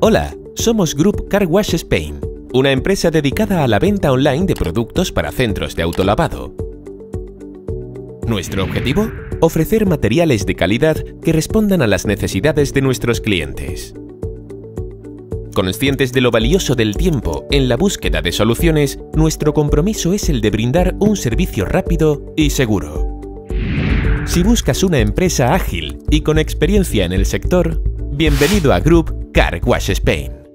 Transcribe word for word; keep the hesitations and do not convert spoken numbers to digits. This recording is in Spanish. Hola, somos Group Car Wash Spain, una empresa dedicada a la venta online de productos para centros de autolavado. ¿Nuestro objetivo? Ofrecer materiales de calidad que respondan a las necesidades de nuestros clientes. Conscientes de lo valioso del tiempo en la búsqueda de soluciones, nuestro compromiso es el de brindar un servicio rápido y seguro. Si buscas una empresa ágil y con experiencia en el sector, bienvenido a Group Car Wash Spain.